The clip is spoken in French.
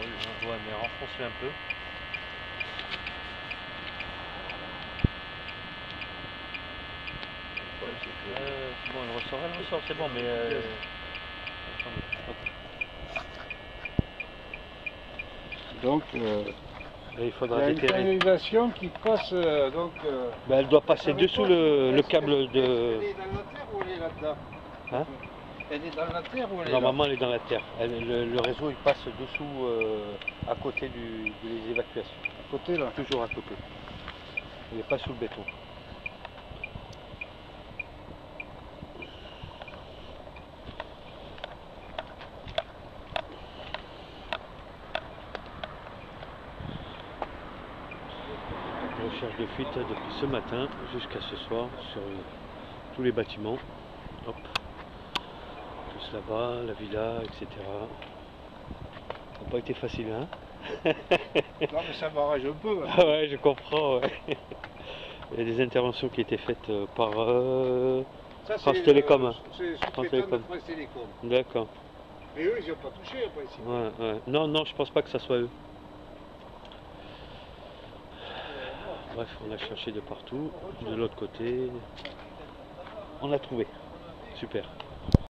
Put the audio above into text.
on doit renfoncer un peu. C'est bon, elle ressort, c'est bon, mais... Donc... il faudra déterrer. Il y a une canalisation qui passe, donc... ben, elle doit passer dessous le câble de... Elle est dans la terre ou elle est là-dedans? Hein? Elle est dans la terre ou elle est là? Normalement, elle est dans la terre. Le réseau, il passe dessous, à côté des évacuations. À côté, là? Toujours à côté. Il n'est pas sous le béton. Recherche de fuite depuis ce matin jusqu'à ce soir sur tous les bâtiments. Hop. Tous là-bas, la villa, etc. Ça n'a pas été facile, hein? Non, mais ça m'arrange un peu. Hein. Ah ouais, je comprends. Ouais. Il y a des interventions qui étaient faites par France Télécom. France Télécom. D'accord. Mais eux, ils n'ont pas touché, après, ici. Ouais, ouais. Non, non, je pense pas que ça soit eux. Bref, on a cherché de partout, de l'autre côté, on l'a trouvé, super.